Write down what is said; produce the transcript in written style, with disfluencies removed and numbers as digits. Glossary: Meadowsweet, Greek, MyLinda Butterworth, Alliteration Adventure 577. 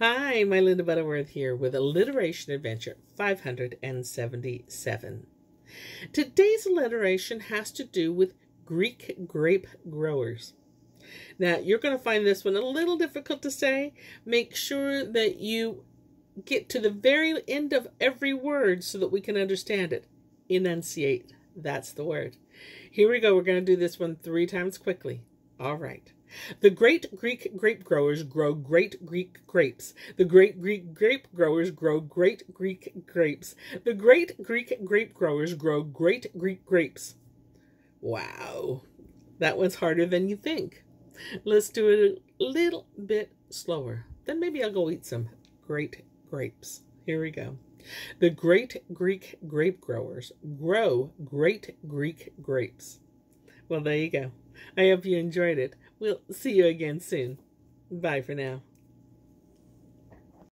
Hi, Mylinda Butterworth here with Alliteration Adventure 577. Today's alliteration has to do with Greek grape growers. Now, you're going to find this one a little difficult to say. Make sure that you get to the very end of every word so that we can understand it. Enunciate, that's the word. Here we go. We're going to do this one 3 times quickly. All right. The great Greek grape growers grow great Greek grapes. The great Greek grape growers grow great Greek grapes. The great Greek grape growers grow great Greek grapes. Wow, that one's harder than you think. Let's do it a little bit slower. Then maybe I'll go eat some great grapes. Here we go. The great Greek grape growers grow great Greek grapes. Well, there you go. I hope you enjoyed it. We'll see you again soon. Bye for now.